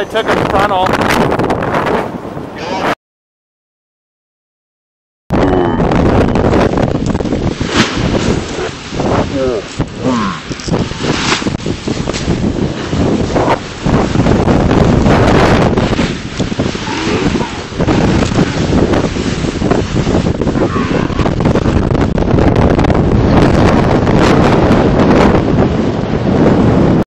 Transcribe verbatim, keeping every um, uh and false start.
I took a frontal.